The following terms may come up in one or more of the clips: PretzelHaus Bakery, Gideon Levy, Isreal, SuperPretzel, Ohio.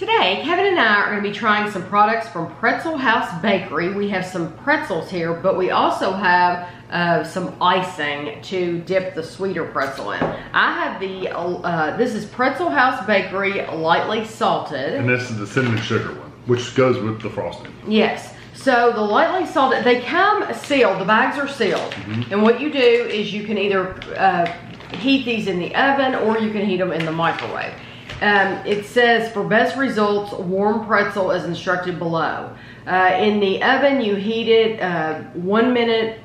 Today, Kevin and I are going to be trying some products from PretzelHaus Bakery. We have some pretzels here, but we also have some icing to dip the sweeter pretzel in. I have the, this is PretzelHaus Bakery lightly salted. And this is the cinnamon sugar one, which goes with the frosting. Yes. So the lightly salted, they come sealed. The bags are sealed. Mm-hmm. And what you do is you can either heat these in the oven or you can heat them in the microwave. It says, for best results, warm pretzel as instructed below. In the oven, you heat it 1 minute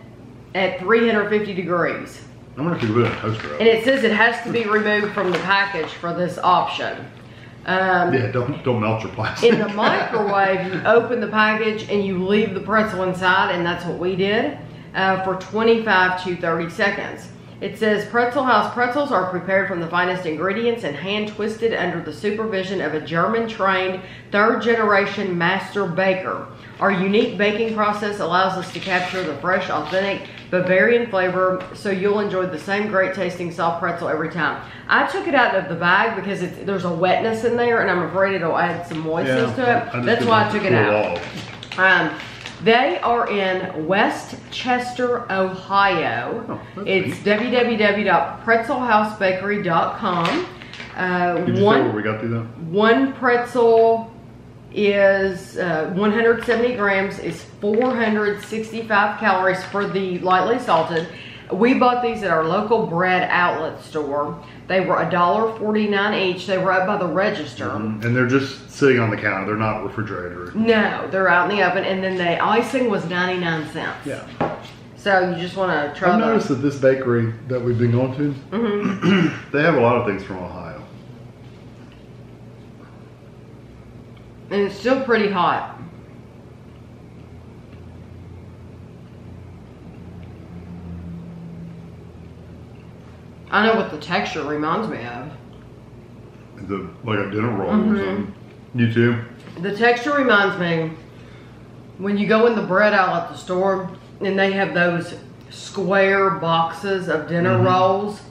at 350 degrees. I wonder if you put it in a toaster oven. And it says it has to be removed from the package for this option. Yeah, don't melt your plastic. In the microwave, you open the package and you leave the pretzel inside, and that's what we did, for 25 to 30 seconds. It says PretzelHaus pretzels are prepared from the finest ingredients and hand twisted under the supervision of a German trained third generation master baker. Our unique baking process allows us to capture the fresh, authentic Bavarian flavor, so you'll enjoy the same great tasting soft pretzel every time. I took it out of the bag because there's a wetness in there and I'm afraid it'll add some moistness to it. That's why I took it out. They are in West Chester, Ohio. Oh, it's www.pretzelhousebakery.com. Did you say where we got through that? One pretzel is 170 grams, is 465 calories for the lightly salted. We bought these at our local bread outlet store. They were $1.49 each. They were up by the register. And they're just sitting on the counter. They're not refrigerated. No, they're out in the oven. And then the icing was 99 cents. Yeah. So you just want to try them. I've noticed that this bakery that we've been going to, they have a lot of things from Ohio. And it's still pretty hot. I know what the texture reminds me of. Like a dinner roll or something. You too? The texture reminds me, when you go in the bread aisle at the store and they have those square boxes of dinner rolls,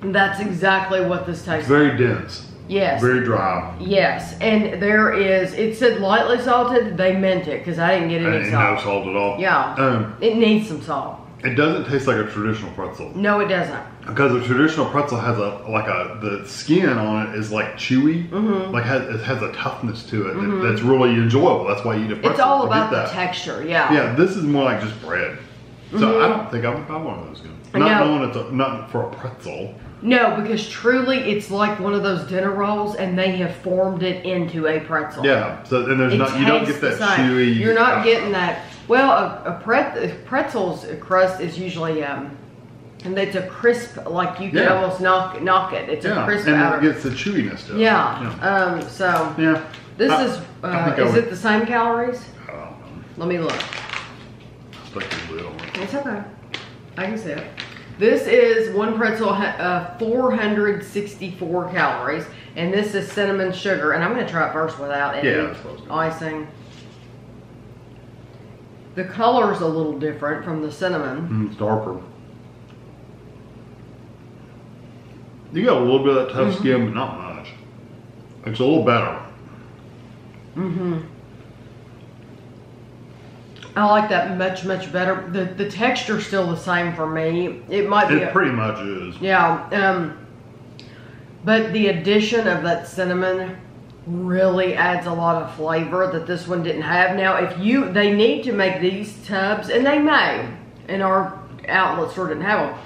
that's exactly what this tastes like. Very dense. Yes. Very dry. Yes. And there is, it said lightly salted. They meant it because I didn't get any salt. No salt at all. Yeah. It needs some salt. It doesn't taste like a traditional pretzel. No, it doesn't. Because a traditional pretzel has the skin on it is like chewy, like it has a toughness to it that's really enjoyable. That's why you eat a pretzel. It's all about the texture, yeah. Yeah, this is more like just bread. So I don't think I would buy one of those again. Not knowing it's not for a pretzel. No, because truly it's like one of those dinner rolls, and they have formed it into a pretzel. Yeah, so and there's you don't get that chewy. You're not getting that. Well, a pretzel's crust is usually, and it's a crisp, like you can almost knock it. It's a crisp outer. And it gets the chewiness to it. Yeah. So this is it the same calories? I don't know. Let me look. It's okay. I can see it. This is one pretzel, 464 calories, and this is cinnamon sugar. And I'm going to try it first without any icing. The color's a little different from the cinnamon. It's darker. You got a little bit of that tough skin, but not much. It's a little better. I like that much better. The texture's still the same for me. It might be. It pretty much is. Yeah. But the addition of that cinnamon really adds a lot of flavor that this one didn't have. Now, if they need to make these tubs, and they may, and our outlet store didn't have them.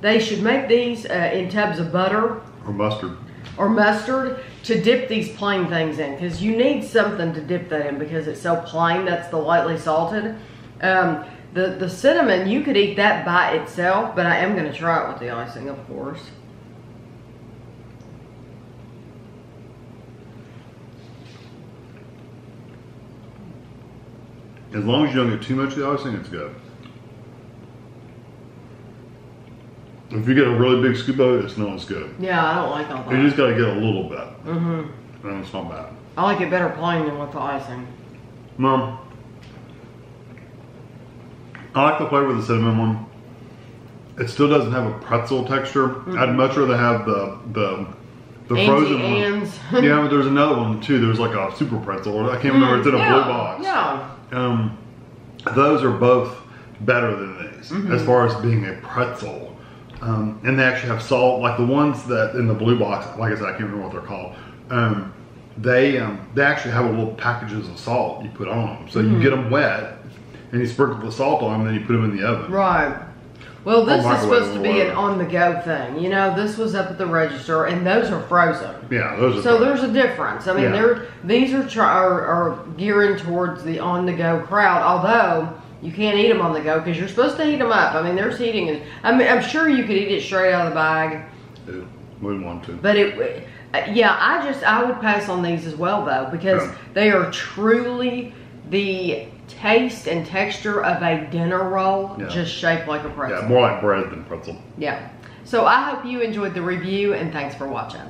They should make these in tubs of butter or mustard. Or mustard to dip these plain things in, because you need something to dip that in because it's so plain. That's the lightly salted. The cinnamon, you could eat that by itself, but I am going to try it with the icing, of course. As long as you don't get too much of the icing, it's good. If you get a really big scoop of it, it's not as good. Yeah, I don't like all that. You just got to get a little bit. And it's not bad. I like it better plain than with the icing. No. I like the flavor of the cinnamon one. It still doesn't have a pretzel texture. I'd much rather have the The frozen ones. Yeah, but there's another one too. There's like a SuperPretzel. I can't remember. It's in a blue box. Yeah. Those are both better than these as far as being a pretzel. And they actually have salt. Like the ones that in the blue box, like I said, I can't remember what they're called. They actually have little packages of salt you put on them. So you get them wet and you sprinkle the salt on them and then you put them in the oven. Right. Well, this is supposed to be an on-the-go thing. You know, this was up at the register, and those are frozen. Yeah, those are so frozen. There's a difference. I mean, these are gearing towards the on-the-go crowd, although you can't eat them on the go because you're supposed to heat them up. I mean, there's heating. And, I mean, I'm sure you could eat it straight out of the bag. Yeah, wouldn't want to. But it, yeah, I would pass on these as well, though, because they are truly the taste and texture of a dinner roll, just shaped like a pretzel. Yeah, more like bread than pretzel. Yeah. So I hope you enjoyed the review, and thanks for watching.